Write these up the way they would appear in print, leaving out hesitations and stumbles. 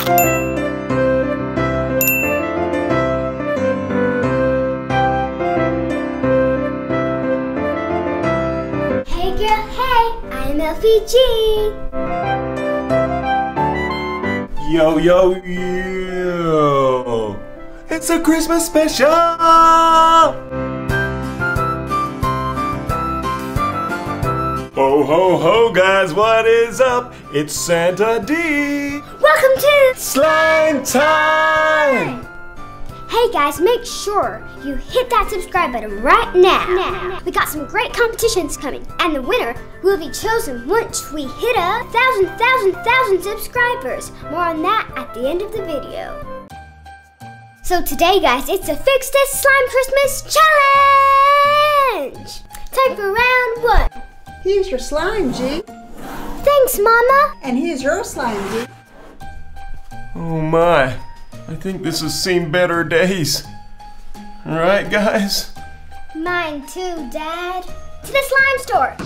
Hey girl, hey, I'm Elfie G. Yo, yo, yo. It's a Christmas special. Ho ho ho guys, what is up? It's Santa D! Welcome to Slime Time! Hey guys, make sure you hit that subscribe button right now. We got some great competitions coming, and the winner will be chosen once we hit 1,000 subscribers. More on that at the end of the video. So today guys, it's a Fix This Slime Christmas Challenge! Time for round one. Here's your slime, G. Thanks, Mama. And here's your slime, G. Oh my, I think this has seen better days. Alright, guys? Mine too, Dad. To the slime store.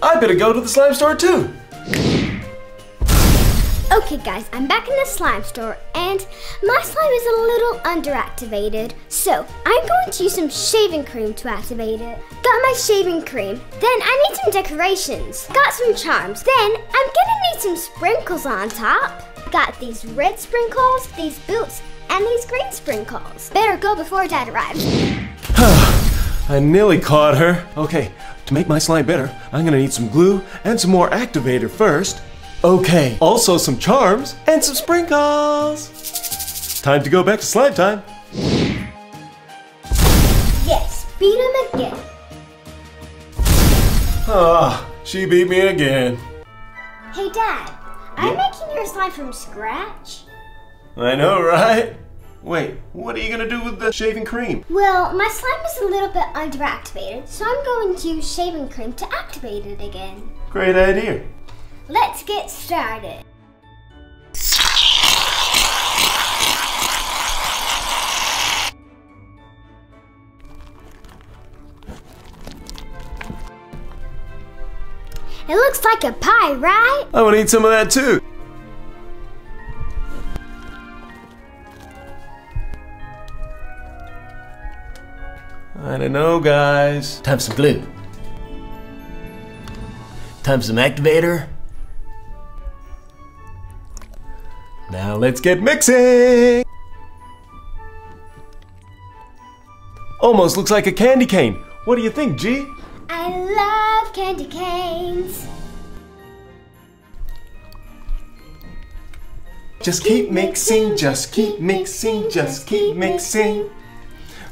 I better go to the slime store too. Okay guys, I'm back in the slime store and my slime is a little underactivated. So I'm going to use some shaving cream to activate it. Got my shaving cream. Then I need some decorations. Got some charms. Then I'm gonna need some sprinkles on top. Got these red sprinkles, these boots, and these green sprinkles. Better go before Dad arrives. I nearly caught her. Okay, to make my slime better, I'm gonna need some glue and some more activator first. Okay, also some charms and some sprinkles. Time to go back to slime time. Yes, beat him again. Ah, she beat me again. Hey Dad, I'm making your slime from scratch. I know, right? Wait, what are you gonna do with the shaving cream? Well, my slime is a little bit underactivated, so I'm going to use shaving cream to activate it again. Great idea. Let's get started. It looks like a pie, right? I want to eat some of that too. I don't know, guys. Time for some glue. Time for some activator. Now let's get mixing! Almost looks like a candy cane. What do you think, G? I love candy canes. Just keep mixing, just keep mixing, just keep mixing.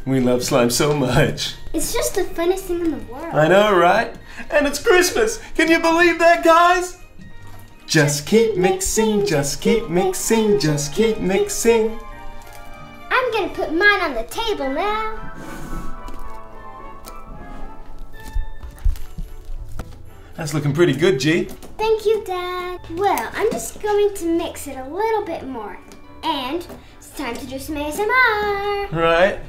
We love slime so much. It's just the funnest thing in the world. I know, right? And it's Christmas! Can you believe that, guys? Just keep mixing, just keep mixing, just keep mixing. I'm gonna put mine on the table now. That's looking pretty good, G. Thank you, Dad. Well, I'm just going to mix it a little bit more. And it's time to do some ASMR. Right.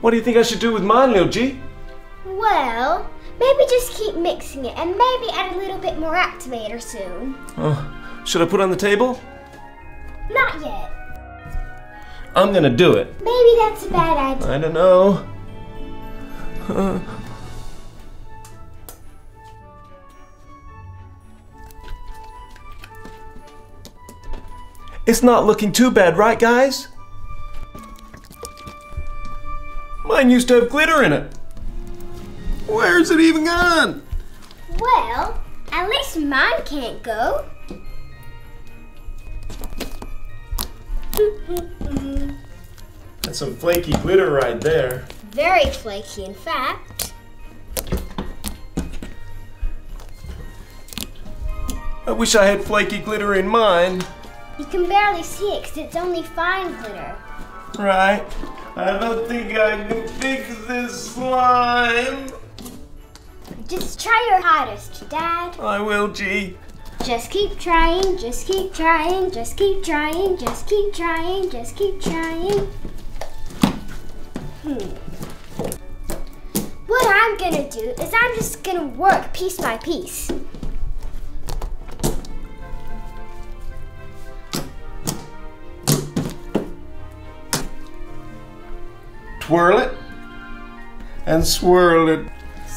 What do you think I should do with mine, Lil G? Well, maybe just keep mixing it and maybe add a little bit more activator soon. Oh, should I put it on the table? Not yet. I'm gonna do it. Maybe that's a bad idea. I don't know. It's not looking too bad, right, guys? Mine used to have glitter in it. Where's it even gone? Well, at least mine can't go. That's some flaky glitter right there. Very flaky, in fact. I wish I had flaky glitter in mine. You can barely see it because it's only fine glitter. Right. I don't think I can fix this slime. Just try your hardest, Dad. I will, G. Just keep trying, just keep trying, just keep trying, just keep trying, just keep trying. I'm just gonna work piece by piece. Twirl it and swirl it.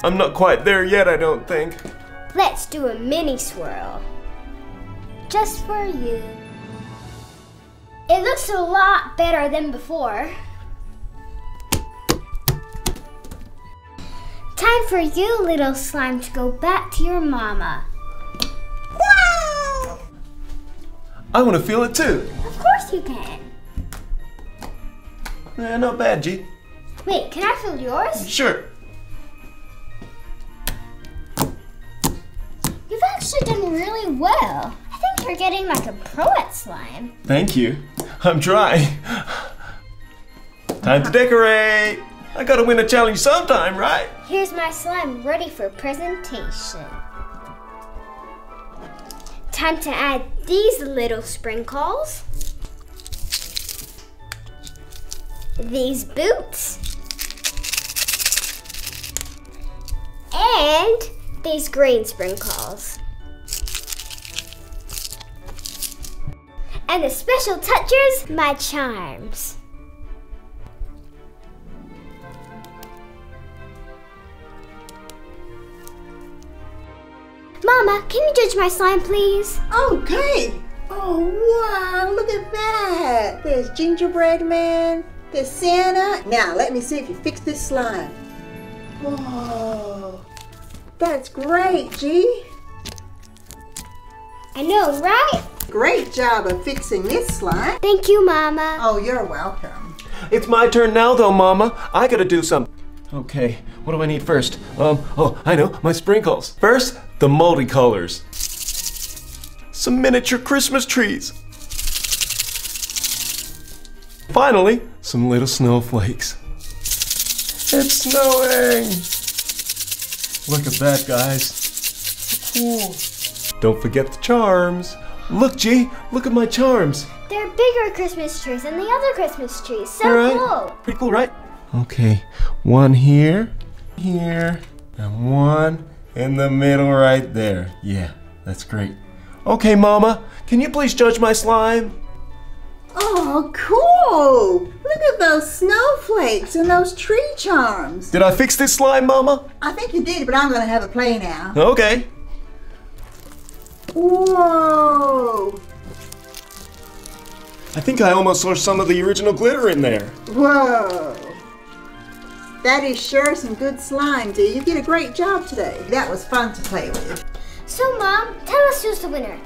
I'm not quite there yet, I don't think. Let's do a mini swirl. Just for you. It looks a lot better than before. Time for you, little slime, to go back to your mama. Wow! I want to feel it too. Of course you can. Eh, not bad, G. Wait, can I feel yours? Sure. You've actually done really well. I think you're getting like a pro at slime. Thank you. I'm trying. Time to decorate. I gotta win a challenge sometime, right? Here's my slime ready for presentation. Time to add these little sprinkles. These boots. And these green sprinkles. And the special touchers, my charms. Mama, can you judge my slime, please? Okay. Oh, wow, look at that. There's Gingerbread Man. There's Santa. Now, let me see if you fix this slime. Whoa. That's great, G. I know, right? Great job of fixing this slime. Thank you, Mama. Oh, you're welcome. It's my turn now, though, Mama. I gotta do something. Okay, what do I need first? Oh, I know, my sprinkles. First, the multicolors. Some miniature Christmas trees. Finally, some little snowflakes. It's snowing! Look at that, guys. Cool. Don't forget the charms. Look, G, look at my charms. They're bigger Christmas trees than the other Christmas trees. So cool. Pretty cool, right? Okay, one here, and one in the middle right there. Yeah, that's great. Okay, Mama, can you please judge my slime? Oh, cool! Look at those snowflakes and those tree charms. Did I fix this slime, Mama? I think you did, but I'm gonna have a play now. Okay. Whoa! I think I almost saw some of the original glitter in there. Whoa! That is sure some good slime, D. You did a great job today. That was fun to play with. So, Mom, tell us who's the winner.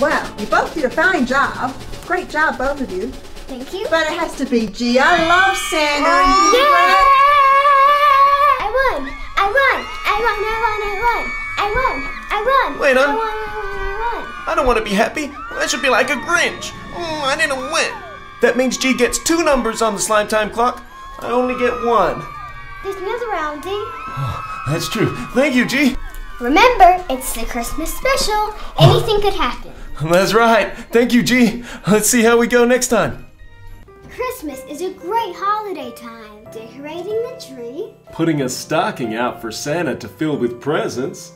Well, you both did a fine job. Great job, both of you. Thank you. But it has to be G. I love Santa. Yeah! I won. Wait, I don't want to be happy. I should be like a Grinch. Oh, I didn't win. That means G gets 2 numbers on the slime time clock. I only get 1. There's another round, D. Oh, that's true. Thank you, G. Remember, it's the Christmas special. Anything could happen. That's right. Thank you, G. Let's see how we go next time. Christmas is a great holiday time. Decorating the tree. Putting a stocking out for Santa to fill with presents.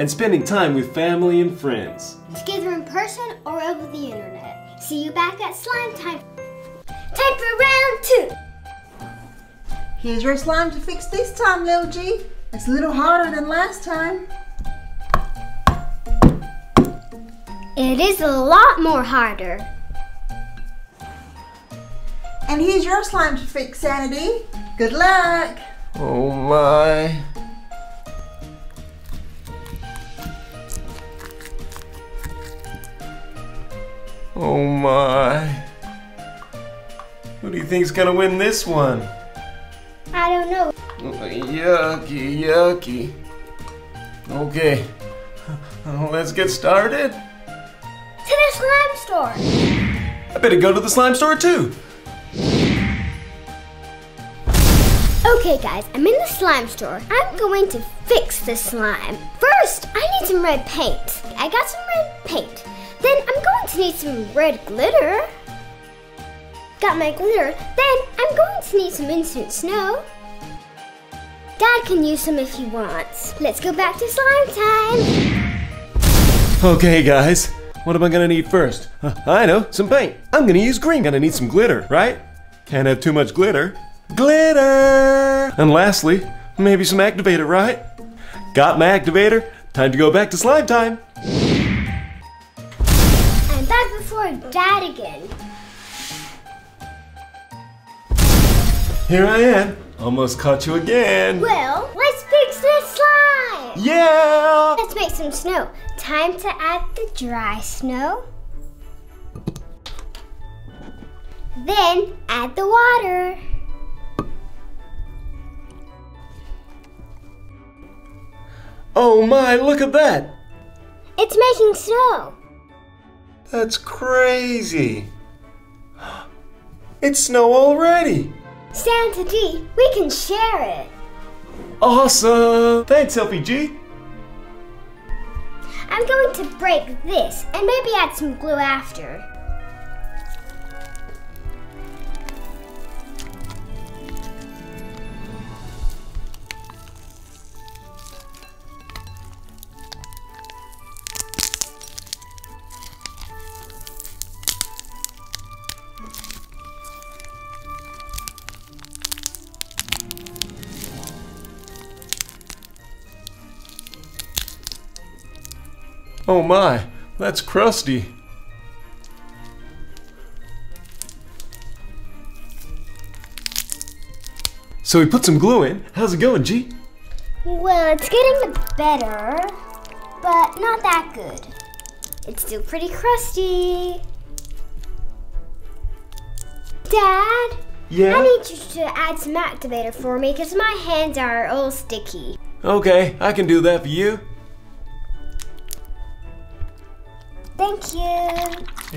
And spending time with family and friends. Together in person or over the internet. See you back at Slime Time. Time for round 2. Here's your slime to fix this time, little G. It's a little harder than last time. It is a lot more harder. And here's your slime to fix, Santa D. Good luck. Oh my. Oh my. Who do you think's gonna win this one? I don't know. Yucky, yucky. Okay, let's get started. To the slime store. I better go to the slime store too. Okay guys, I'm in the slime store. I'm going to fix the slime. First, I need some red paint. I got some red paint. Then I'm going to need some red glitter. Got my glitter. Then I'm going to need some instant snow. Dad can use them if he wants. Let's go back to slime time. Okay, guys. What am I gonna need first? I know, some paint. I'm gonna use green. Gonna need some glitter, right? Can't have too much glitter. Glitter! And lastly, maybe some activator, right? Got my activator. Time to go back to slime time. I'm back before Dad again. Here I am. Almost caught you again. Well, let's fix this slime. Yeah! Let's make some snow. Time to add the dry snow. Then add the water. Oh my, look at that. It's making snow. That's crazy. It's snow already. Santa D, we can share it. Awesome! Thanks, Elfie G. I'm going to break this and maybe add some glue after. Oh my, that's crusty. So we put some glue in. How's it going, G? Well, it's getting better, but not that good. It's still pretty crusty. Dad? Yeah? I need you to add some activator for me because my hands are all sticky. Okay, I can do that for you. Thank you.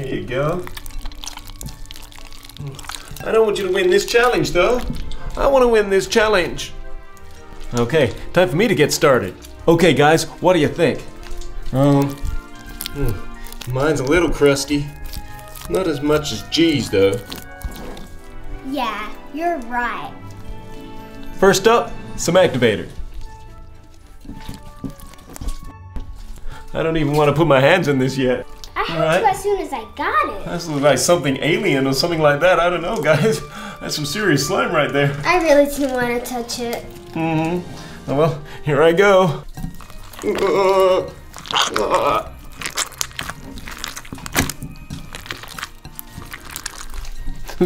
Here you go. I don't want you to win this challenge, though. I want to win this challenge. Okay, time for me to get started. Okay, guys, what do you think? Mine's a little crusty. Not as much as G's, though. Yeah, you're right. First up, some activator. I don't even want to put my hands in this yet. I helped you as soon as I got it. That looks like something alien or something like that. I don't know, guys. That's some serious slime right there. I really didn't want to touch it. Mm-hmm. Oh, well, here I go.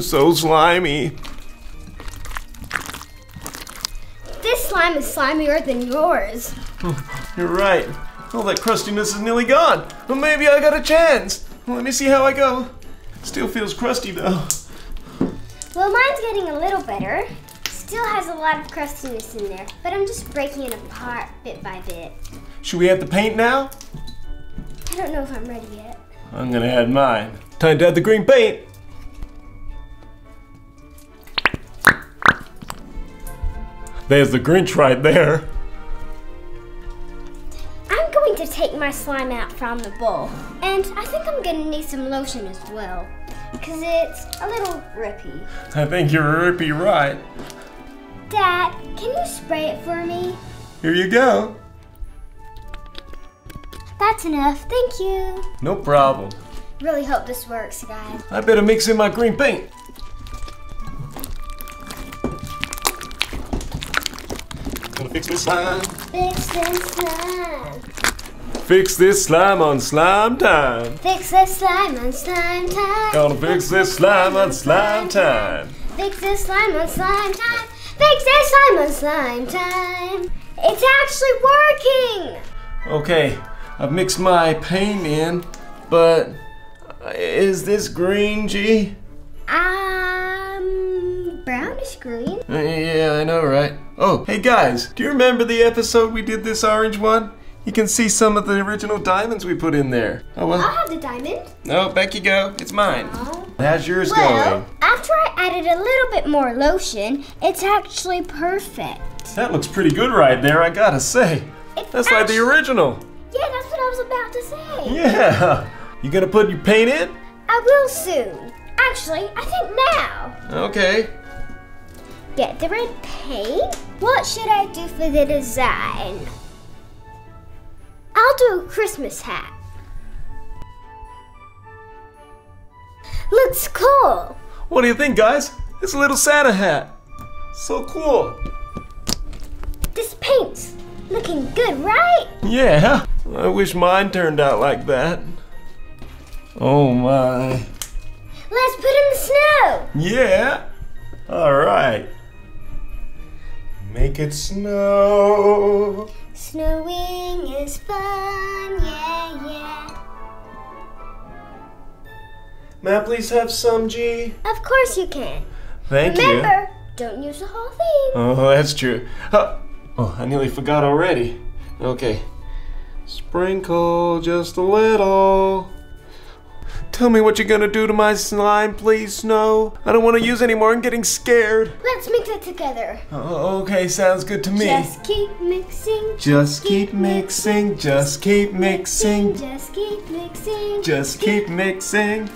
So slimy. This slime is slimier than yours. You're right. All that crustiness is nearly gone. Well, maybe I got a chance. Let me see how I go. Still feels crusty though. Well, mine's getting a little better. Still has a lot of crustiness in there, but I'm just breaking it apart bit by bit. Should we add the paint now? I don't know if I'm ready yet. I'm gonna add mine. Time to add the green paint. There's the Grinch right there. To take my slime out from the bowl, and I think I'm gonna need some lotion as well because it's a little rippy. I think you're rippy, right? Dad, can you spray it for me? Here you go. That's enough, thank you. No problem. Really hope this works, guys. I better mix in my green paint. Gonna fix this slime. Fix this slime. Fix this slime on slime time. Fix this slime on slime time. Gonna fix this slime on slime time. Fix this slime on slime time. Fix this slime on slime time. It's actually working! Okay, I've mixed my paint in, but is this green, G? Brownish green? Yeah, I know, right? Oh, hey guys, do you remember the episode we did this orange one? You can see some of the original diamonds we put in there. Oh, well. I'll have the diamond. No, back you go. It's mine. Aww. How's yours going? After I added a little bit more lotion, it's actually perfect. That looks pretty good right there, I gotta say. That's like the original. Yeah, that's what I was about to say. Yeah. You gonna put your paint in? I will soon. Actually, I think now. Okay. Get the red paint. What should I do for the design? I'll do a Christmas hat. Looks cool. What do you think, guys? It's a little Santa hat. So cool. This paint's looking good, right? Yeah. I wish mine turned out like that. Oh my. Let's put in the snow. Yeah. All right. Make it snow. Snowing is fun, yeah, yeah. May I please have some, G? Of course you can. Thank you. Remember, don't use the whole thing. Oh, that's true. Oh, I nearly forgot already. Okay. Sprinkle just a little. Tell me what you're gonna do to my slime, please, Snow. I don't want to use anymore. I'm getting scared. Let's mix it together. Oh, okay, sounds good to me. Just keep mixing. Just keep mixing. Just keep mixing. Just keep mixing. Just keep mixing.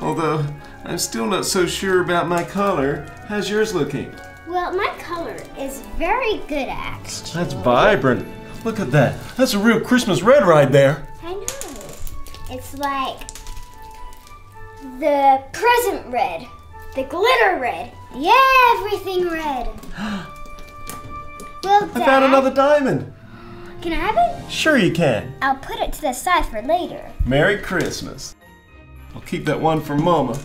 Although, I'm still not so sure about my color. How's yours looking? Well, my color is very good, actually. That's vibrant. Look at that. That's a real Christmas red right there. I know. It's like the present red, the glitter red, the everything red. Well, Dad, I found another diamond. Can I have it? Sure you can. I'll put it to the side for later. Merry Christmas. I'll keep that one for Mama.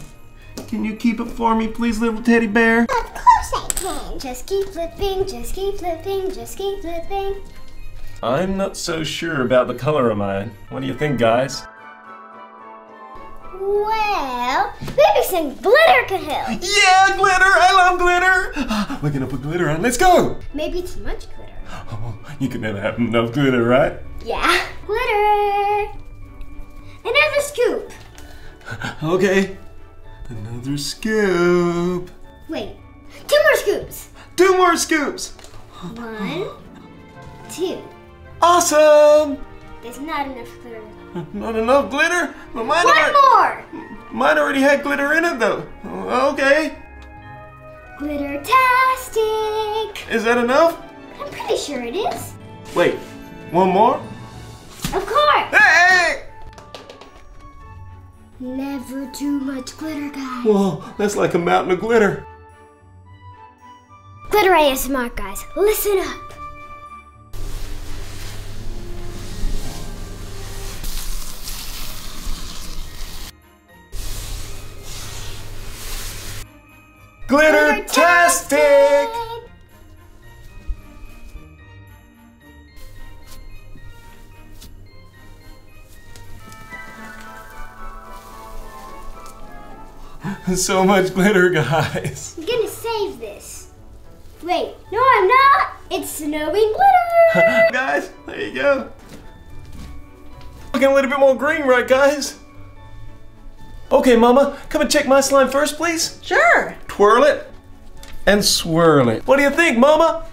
Can you keep it for me, please, little teddy bear? Of course I can. Just keep flipping, just keep flipping, just keep flipping. I'm not so sure about the color of mine. What do you think, guys? Well, maybe some glitter could help. Yeah, glitter! I love glitter! We're gonna put glitter on. Let's go! Maybe too much glitter. Oh, you could never have enough glitter, right? Yeah. Glitter! Another scoop! Okay. Another scoop. Wait. 2 more scoops! 2 more scoops! 1, 2. Awesome! There's not enough glitter. Not enough glitter? But mine One more! Mine already had glitter in it, though. Okay. Glittertastic! Is that enough? I'm pretty sure it is. Wait, 1 more? Of course! Hey! Never too much glitter, guys. Whoa, that's like a mountain of glitter. Glitter ASMR, guys. Listen up. Glittertastic! So much glitter, guys. I'm gonna save this. Wait, no I'm not! It's snowing glitter! Guys, there you go. Looking a little bit more green, right guys? Okay, Mama, come and check my slime first, please. Sure. Twirl it and swirl it. What do you think, Mama?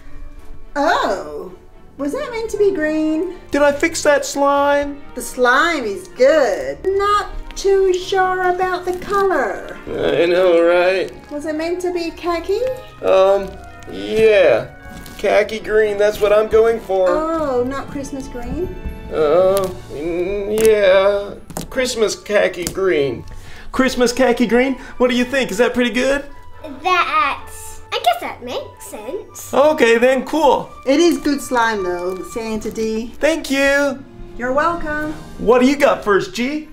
Oh, was that meant to be green? Did I fix that slime? The slime is good. Not too sure about the color. I know, right? Was it meant to be khaki? Yeah. Khaki green, that's what I'm going for. Oh, not Christmas green? Yeah. Christmas khaki green. Christmas khaki green? What do you think? Is that pretty good? I guess that makes sense. Okay then, cool. It is good slime though, Santa D. Thank you. You're welcome. What do you got first, G?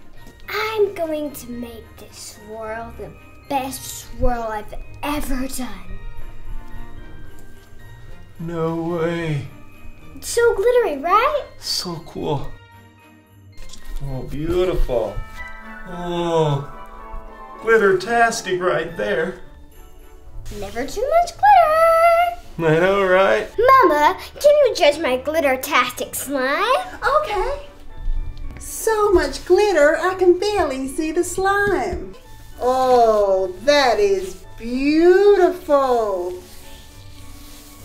I'm going to make this swirl the best swirl I've ever done. No way. It's so glittery, right? So cool. Oh, beautiful. Oh, glittertastic right there. Never too much glitter. I know, right? Mama, can you judge my glittertastic slime? Okay. So much glitter, I can barely see the slime. Oh, that is beautiful.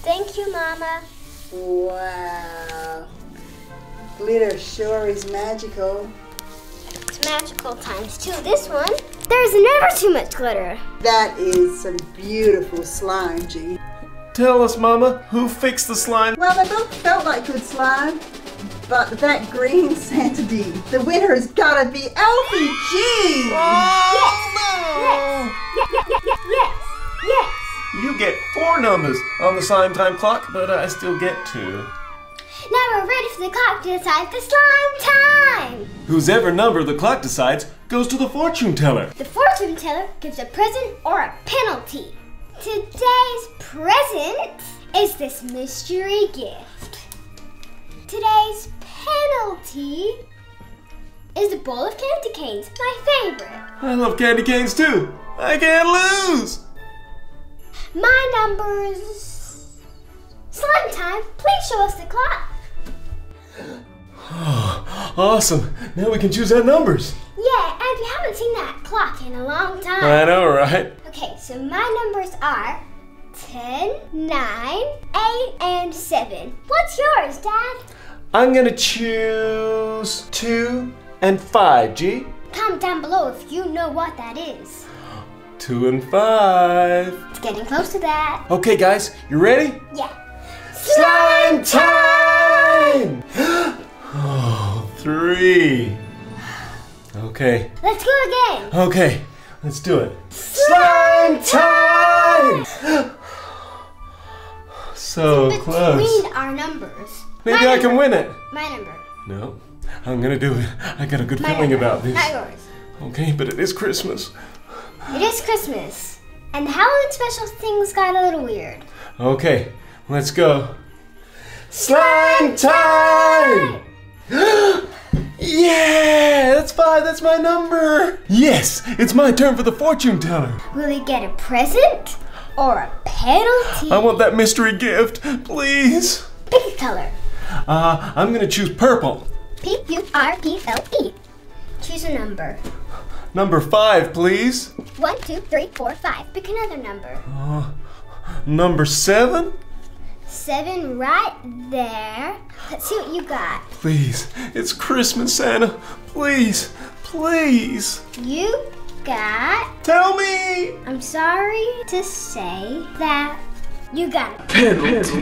Thank you, Mama. Wow. Glitter sure is magical. It's magical times 2, this one. There's never too much glitter. That is some beautiful slime, G. Tell us, Mama, who fixed the slime? Well, they both felt like good slime, but that green Santa D. The winner has got to be Elfie G! Oh, yes! No. Yes! Yes! Yes! Yes! Yes! You get 4 numbers on the slime time clock, but I still get 2. Now we're ready for the clock to decide the slime time! Whosever number the clock decides goes to the fortune teller. The fortune teller gives a present or a penalty. Today's present is this mystery gift. Today's penalty is the bowl of candy canes, my favorite. I love candy canes too. I can't lose. My number is slime time. Please show us the clock. Oh, awesome. Now we can choose our numbers. Yeah, and we haven't seen that clock in a long time. I know, right? Okay, so my numbers are 10, 9, 8, and 7. What's yours, Dad? I'm gonna choose 2 and 5, G. Comment down below if you know what that is. 2 and 5. It's getting close to that. Okay, guys, you ready? Yeah. Slime time! Oh, 3. Okay. Let's go again. Okay, let's do it. Slime time! So between close. Between our numbers. Maybe I can win it. My number. No, I'm gonna do it. I got a good feeling about this. Not yours. Okay, but it is Christmas. It is Christmas, and the Halloween special things got a little weird. Okay, let's go. Slime time! Yeah, that's 5, that's my number. Yes, it's my turn for the fortune teller. Will we get a present or a penalty? I want that mystery gift, please. Pick a color. I'm gonna choose purple. P-U-R-P-L-E. Choose a number. Number 5, please. 1, 2, 3, 4, 5. Pick another number. Number 7? 7 right there. Let's see what you got. Please, it's Christmas, Santa. Please, please. You got... Tell me! I'm sorry to say that you got a penalty.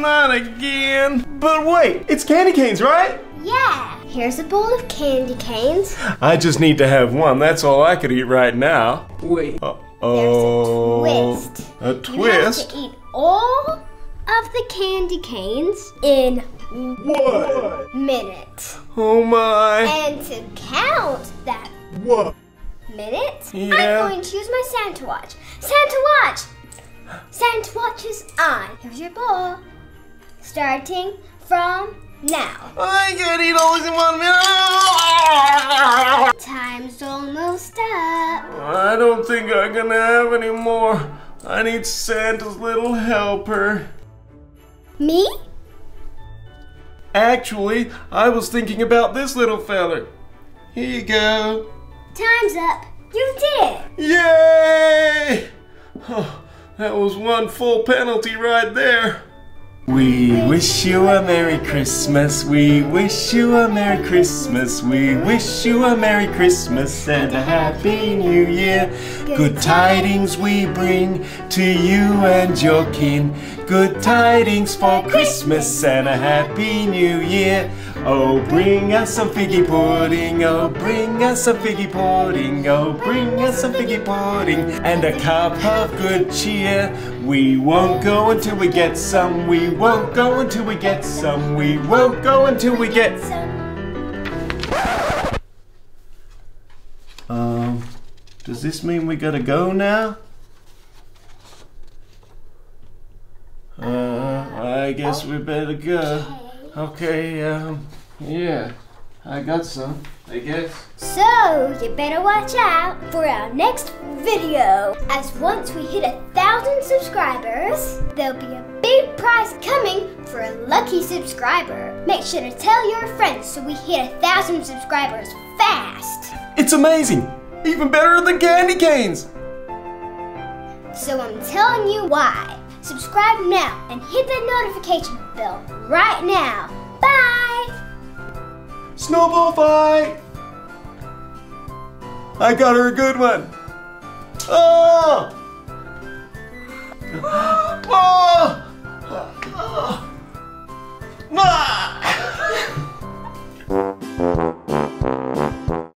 Not again. But wait, it's candy canes, right? Yeah. Here's a bowl of candy canes. I just need to have 1. That's all I could eat right now. Wait. Uh-oh. There's a twist. A twist? You have to eat all of the candy canes in 1 minute. Oh my. And to count that 1 minute, yeah. I'm going to use my Santa watch. Santa watch! Santa watch is on. Here's your bowl. Starting from now. I can't eat all this in 1 minute. Time's almost up. I don't think I can have any more. I need Santa's little helper. Me? Actually, I was thinking about this little fella. Here you go. Time's up. You did it. Yay! Oh, that was 1 full penalty right there. We wish you a Merry Christmas, we wish you a Merry Christmas, we wish you a Merry Christmas and a Happy New Year. Good tidings we bring to you and your kin. Good tidings for Christmas and a Happy New Year. Oh, bring us some figgy pudding, oh, bring us some figgy pudding, oh, bring us some figgy pudding and a cup of good cheer. We won't go until we get some, we won't go until we get some, we won't go until we get some. Does this mean we gotta go now? I guess we better go. Okay, yeah, I got some, I guess. So, you better watch out for our next video, as once we hit 1,000 subscribers, there'll be a big prize coming for a lucky subscriber. Make sure to tell your friends so we hit 1,000 subscribers fast. It's amazing, even better than candy canes. So I'm telling you why. Subscribe now and hit that notification bell right now. Bye! Snowball fight! I got her a good one. Oh!